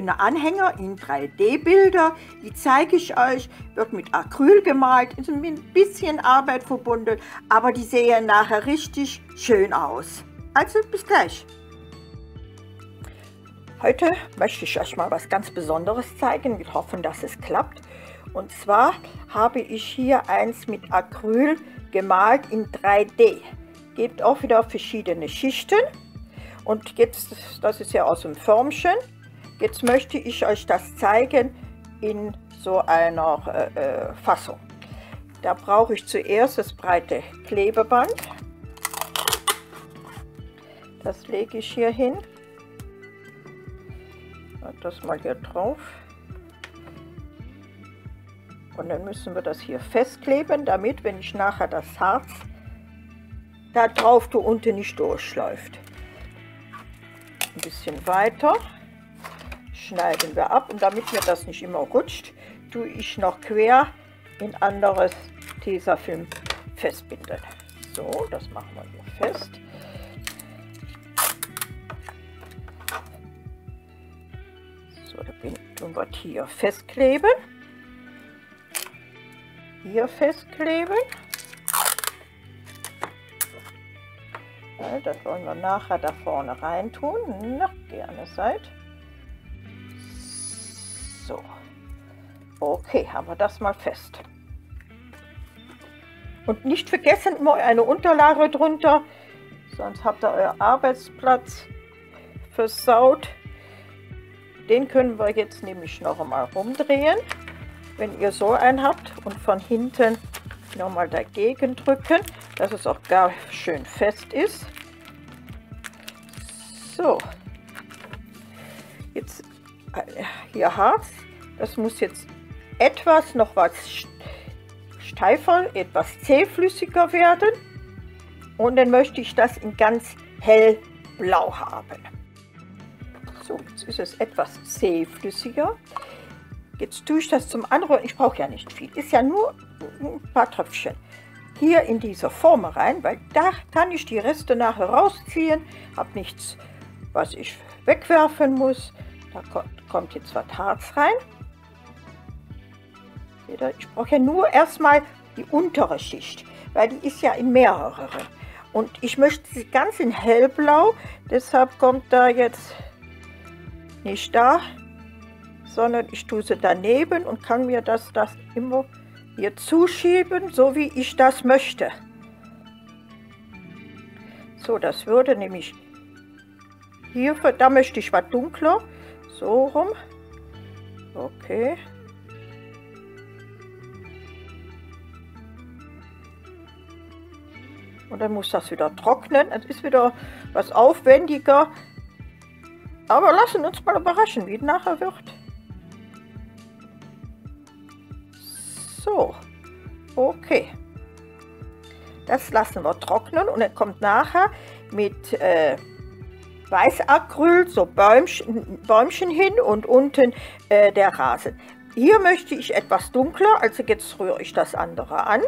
schöne Anhänger in 3D-Bilder, die zeige ich euch, wird mit Acryl gemalt, ist mit ein bisschen Arbeit verbunden, aber die sehen nachher richtig schön aus. Also bis gleich. Heute möchte ich euch mal was ganz Besonderes zeigen, wir hoffen, dass es klappt. Und zwar habe ich hier eins mit Acryl gemalt in 3D. Gibt auch wieder verschiedene Schichten. Und jetzt, das ist ja aus dem Förmchen, jetzt möchte ich euch das zeigen in so einer Fassung. Da brauche ich zuerst das breite Klebeband. Das lege ich hier hin. Und das mal hier drauf. Und dann müssen wir das hier festkleben, damit, wenn ich nachher das Harz da drauf tue, unten nicht durchläuft. Ein bisschen weiter schneiden wir ab und damit mir das nicht immer rutscht, tue ich noch quer in anderes Tesafilm festbinden. So, das machen wir hier fest. So, tun wir hier festkleben. Hier festkleben. Das wollen wir nachher da vorne rein tun. Na, gerne seid. So. Okay, haben wir das mal fest. Und nicht vergessen, immer eine Unterlage drunter. Sonst habt ihr euren Arbeitsplatz versaut. Den können wir jetzt nämlich noch einmal rumdrehen. Wenn ihr so einen habt und von hinten nochmal dagegen drücken, dass es auch gar schön fest ist. So, jetzt hier Harz, das muss jetzt etwas noch was steifer, etwas zähflüssiger werden und dann möchte ich das in ganz hellblau haben. So, jetzt ist es etwas zähflüssiger. Jetzt tue ich das zum Anrühren, ich brauche ja nicht viel, ist ja nur ein paar Tröpfchen hier in dieser Form rein, weil da kann ich die Reste nachher rausziehen, habe nichts, was ich wegwerfen muss. Da kommt jetzt was Harz rein. Ich brauche ja nur erstmal die untere Schicht, weil die ist ja in mehreren. Und ich möchte sie ganz in hellblau, deshalb kommt da jetzt nicht da, sondern ich tue sie daneben und kann mir das immer hier zuschieben, so wie ich das möchte. So, das würde nämlich hier, da möchte ich was dunkler, so rum. Okay. Und dann muss das wieder trocknen, es ist wieder was aufwendiger. Aber lassen uns mal überraschen, wie es nachher wird. So, okay, das lassen wir trocknen und dann kommt nachher mit Weißacryl so Bäumchen hin und unten der Rasen. Hier möchte ich etwas dunkler, also jetzt rühre ich das andere an.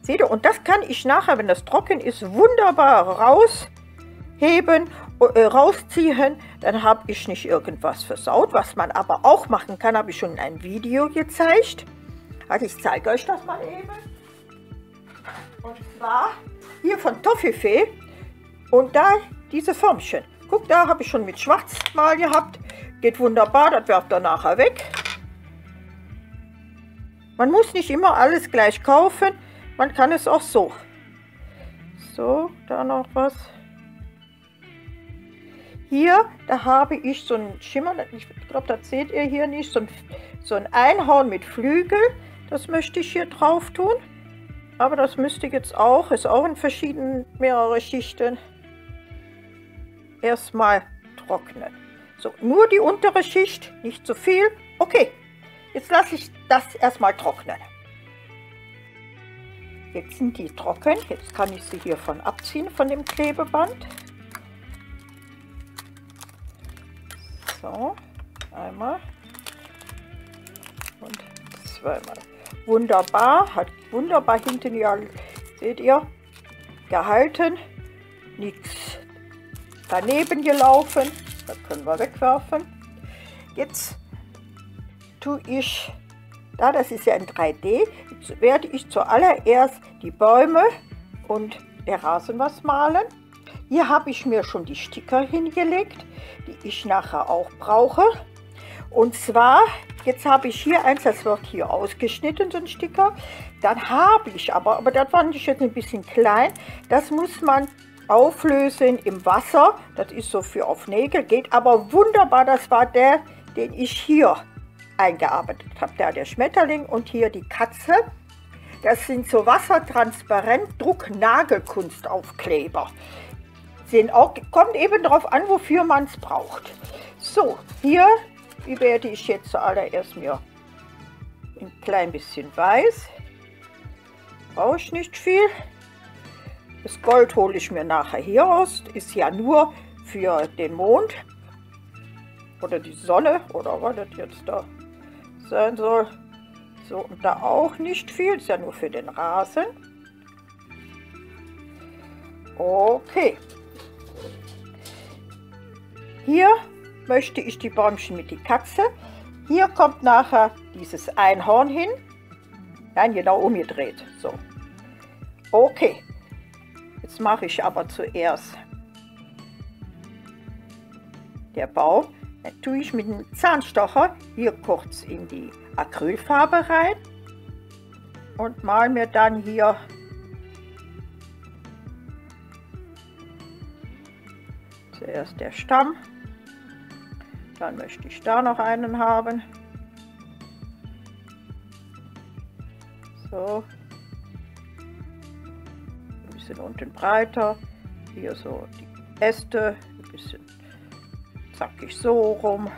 Seht ihr, und das kann ich nachher, wenn das trocken ist, wunderbar rausheben, rausziehen, dann habe ich nicht irgendwas versaut. Was man aber auch machen kann, habe ich schon in einem Video gezeigt. Also ich zeige euch das mal eben. Und zwar hier von Toffifee und da diese Förmchen. Guck, da habe ich schon mit Schwarz mal gehabt. Geht wunderbar, das werft ihr nachher weg. Man muss nicht immer alles gleich kaufen, man kann es auch so. So, da noch was. Hier, da habe ich so einen Schimmer, ich glaube, das seht ihr hier nicht, so ein Einhorn mit Flügel. Das möchte ich hier drauf tun, aber das müsste jetzt auch, ist auch in verschiedenen, mehrere Schichten, erstmal trocknen. So, nur die untere Schicht, nicht zu viel. Okay, jetzt lasse ich das erstmal trocknen. Jetzt sind die trocken, jetzt kann ich sie hiervon abziehen, von dem Klebeband. So, einmal und zweimal. Wunderbar, hat wunderbar hinten, ja, seht ihr, gehalten, nichts daneben gelaufen, das können wir wegwerfen. Jetzt tue ich, da das ist ja in 3D, jetzt werde ich zuallererst die Bäume und der Rasen was malen. Hier habe ich mir schon die Sticker hingelegt, die ich nachher auch brauche. Und zwar, jetzt habe ich hier eins, das wird hier ausgeschnitten, so ein Sticker. Dann habe ich aber das fand ich jetzt ein bisschen klein, das muss man auflösen im Wasser. Das ist so für auf Nägel, geht aber wunderbar. Das war der, den ich hier eingearbeitet habe. Da der Schmetterling und hier die Katze. Das sind so wassertransparent Drucknagelkunstaufkleber. Kommt eben darauf an, wofür man es braucht. So, hier werde ich jetzt zuallererst mir ein klein bisschen weiß. Brauche ich nicht viel. Das Gold hole ich mir nachher hier raus. Ist ja nur für den Mond oder die Sonne oder was das jetzt da sein soll. So, und da auch nicht viel. Ist ja nur für den Rasen. Okay. Hier möchte ich die Bäumchen mit die Katze. Hier kommt nachher dieses Einhorn hin. Nein, genau umgedreht. So. Okay. Jetzt mache ich aber zuerst der Baum. Dann tue ich mit dem Zahnstocher hier kurz in die Acrylfarbe rein und male mir dann hier zuerst der Stamm. Dann möchte ich da noch einen haben. So. Ein bisschen unten breiter. Hier so die Äste. Ein bisschen zackig so rum.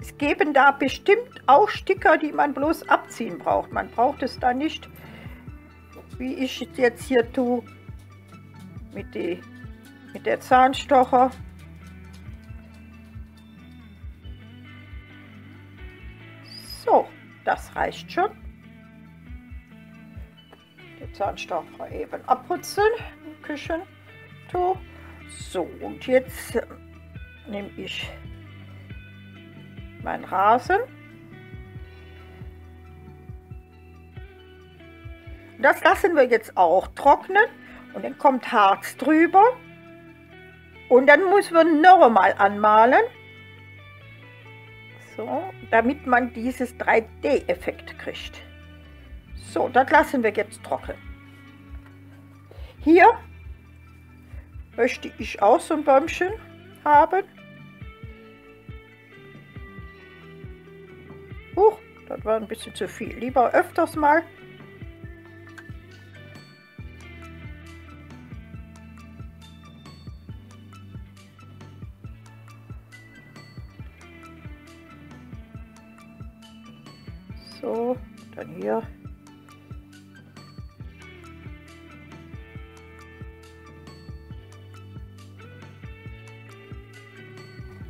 Es geben da bestimmt auch Sticker, die man bloß abziehen braucht. Man braucht es da nicht, wie ich es jetzt hier tue, mit der Zahnstocher. So, das reicht schon. Den Zahnstocher eben abputzen im Küchentuch. So, und jetzt nehme ich meinen Rasen. Das lassen wir jetzt auch trocknen und dann kommt Harz drüber. Und dann müssen wir noch mal anmalen. So, damit man dieses 3D-Effekt kriegt. So, das lassen wir jetzt trocknen. Hier möchte ich auch so ein Bäumchen haben. Huch, das war ein bisschen zu viel. Lieber öfters mal. So, dann hier.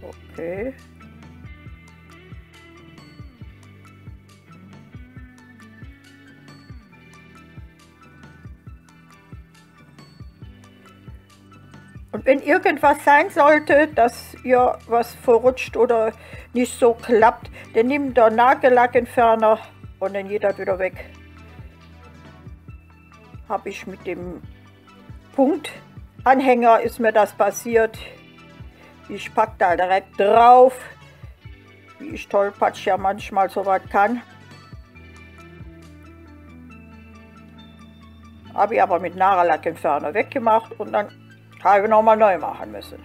Okay. Und wenn irgendwas sein sollte, dass ihr was verrutscht oder nicht so klappt, dann nehmt den Nagellackentferner und dann geht das wieder weg. Habe ich mit dem Punktanhänger ist mir das passiert. Ich packe da direkt drauf, wie ich tollpatsch ja manchmal so was kann. Habe ich aber mit Nagellackentferner weggemacht und dann habe ich nochmal neu machen müssen.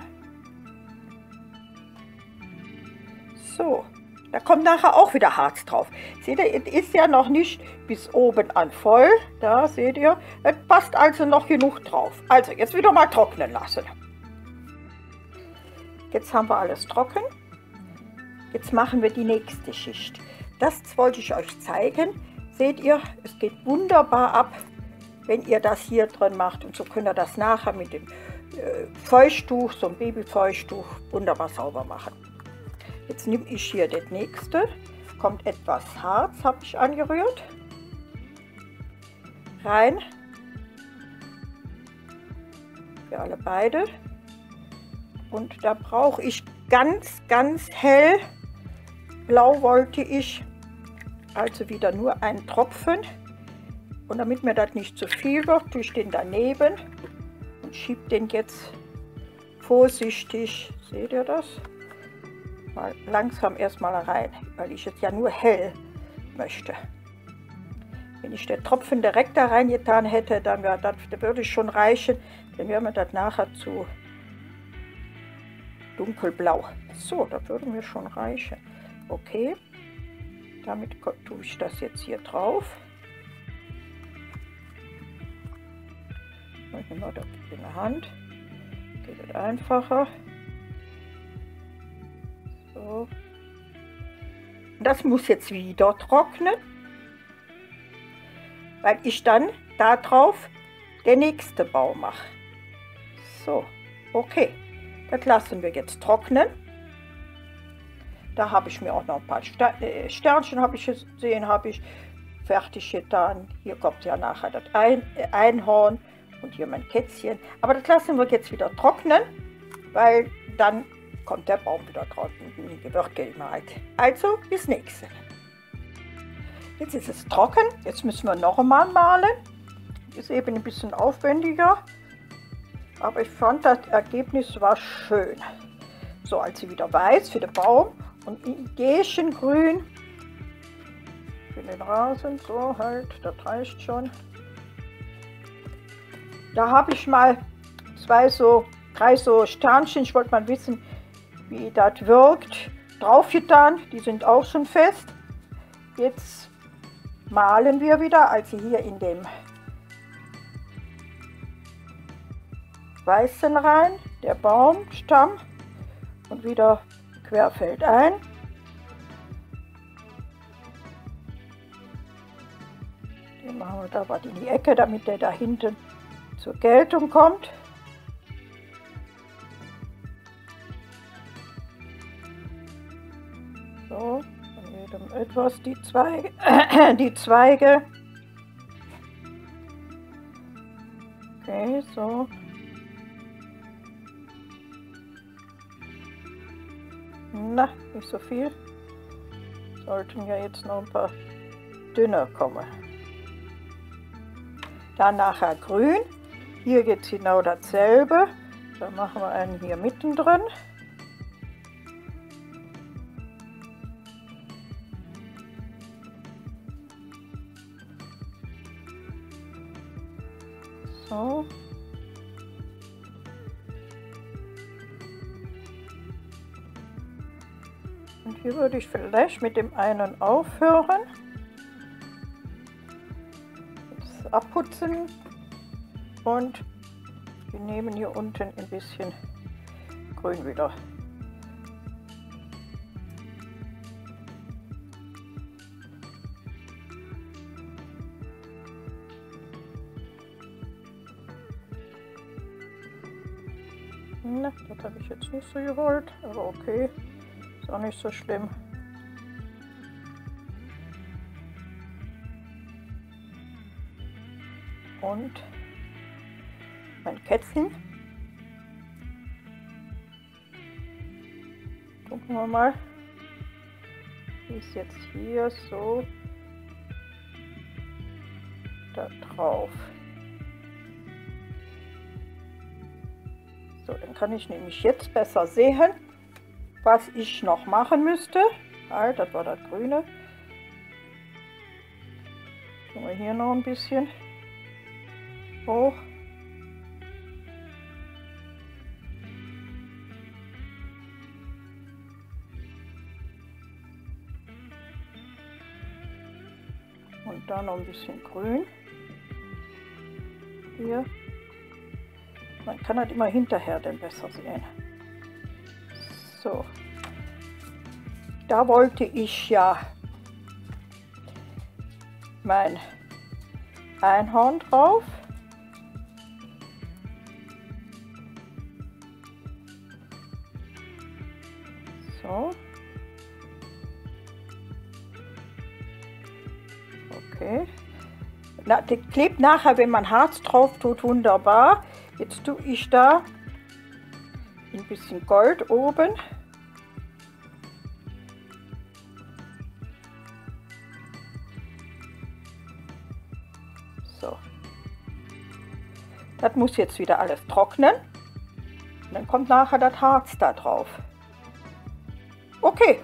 So, da kommt nachher auch wieder Harz drauf. Seht ihr, es ist ja noch nicht bis oben an voll. Da seht ihr, es passt also noch genug drauf. Also jetzt wieder mal trocknen lassen. Jetzt haben wir alles trocken. Jetzt machen wir die nächste Schicht. Das wollte ich euch zeigen. Seht ihr, es geht wunderbar ab, wenn ihr das hier drin macht. Und so könnt ihr das nachher mit dem Feuchttuch, so ein Babyfeuchttuch, wunderbar sauber machen. Jetzt nehme ich hier das nächste. Kommt etwas Harz, habe ich angerührt. Rein. Für alle beide. Und da brauche ich ganz, ganz hell blau wollte ich, also wieder nur einen Tropfen. Und damit mir das nicht zu viel wird, tue ich den daneben und schiebe den jetzt vorsichtig, seht ihr das? Mal langsam erstmal rein, weil ich jetzt ja nur hell möchte. Wenn ich den Tropfen direkt da reingetan hätte, dann wäre das, würde es schon reichen, dann wäre mir das nachher zu dunkelblau. So, das würde mir schon reichen. Okay, damit tue ich das jetzt hier drauf. Ich nehme das in der Hand, geht das einfacher. So. Das muss jetzt wieder trocknen, weil ich dann darauf den nächsten Bau mache. So, okay, das lassen wir jetzt trocknen. Da habe ich mir auch noch ein paar Sternchen, habe ich gesehen, habe ich fertig getan. Hier kommt ja nachher das Einhorn und hier mein Kätzchen. Aber das lassen wir jetzt wieder trocknen, weil dann kommt der Baum wieder trocken, die wird gemalt. Also bis nächstes. Jetzt ist es trocken, jetzt müssen wir noch einmal malen. Ist eben ein bisschen aufwendiger, aber ich fand, das Ergebnis war schön. So, also wieder weiß für den Baum und ein Gäschen grün für den Rasen, so halt, das reicht schon. Da habe ich mal drei so Sternchen, ich wollte mal wissen, wie das wirkt, draufgetan, die sind auch schon fest. Jetzt malen wir wieder, also hier in dem weißen rein, der Baumstamm und wieder querfeld ein. Den machen wir da was in die Ecke, damit der da hinten zur Geltung kommt. So, von jedem etwas die Zweige. Okay, so. Na, nicht so viel. Sollten ja jetzt noch ein paar dünner kommen. Dann nachher grün. Hier geht es genau dasselbe. Dann machen wir einen hier mittendrin. So. Und hier würde ich vielleicht mit dem einen aufhören. Jetzt abputzen und wir nehmen hier unten ein bisschen grün wieder. Na, das habe ich jetzt nicht so gewollt, aber okay, ist auch nicht so schlimm. Und mein Kätzchen. Gucken wir mal, wie es jetzt hier so da drauf. So, dann kann ich nämlich jetzt besser sehen, was ich noch machen müsste. Ah, das war das Grüne. Tun wir hier noch ein bisschen hoch. Und dann noch ein bisschen grün. Hier. Man kann halt immer hinterher dann besser sehen. So. Da wollte ich ja mein Einhorn drauf. So. Okay. Na, das klebt nachher, wenn man Harz drauf tut, wunderbar. Jetzt tue ich da ein bisschen Gold oben Das muss jetzt wieder alles trocknen. Und dann kommt nachher das Harz da drauf. Okay,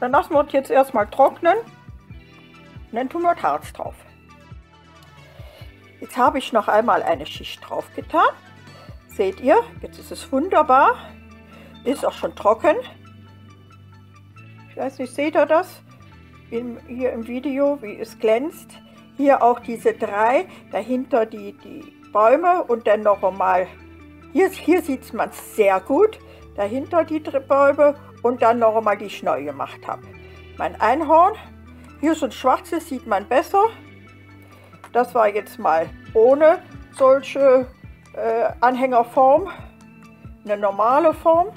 dann lassen wir es jetzt erstmal trocknen. Und dann tun wir das Harz drauf. Jetzt habe ich noch einmal eine Schicht drauf getan. Seht ihr, jetzt ist es wunderbar. Ist auch schon trocken. Ich weiß nicht, seht ihr das? Hier im Video, wie es glänzt. Hier auch diese drei, dahinter die Bäume und dann noch einmal, hier sieht man es sehr gut, dahinter die Bäume und dann noch einmal, die ich neu gemacht habe. Mein Einhorn, hier so ein schwarzes, sieht man besser. Das war jetzt mal ohne solche Anhängerform, eine normale Form.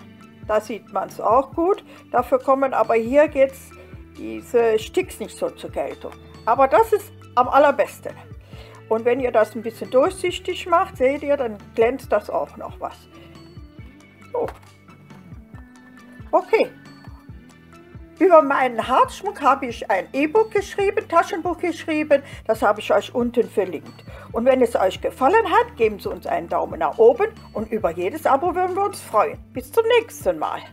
Da sieht man es auch gut. Dafür kommen aber hier jetzt diese Sticks nicht so zur Geltung. Aber das ist am allerbesten. Und wenn ihr das ein bisschen durchsichtig macht, seht ihr, dann glänzt das auch noch was. So. Okay. Über meinen Harzschmuck habe ich ein E-Book geschrieben, Taschenbuch geschrieben. Das habe ich euch unten verlinkt. Und wenn es euch gefallen hat, geben Sie uns einen Daumen nach oben. Und über jedes Abo würden wir uns freuen. Bis zum nächsten Mal.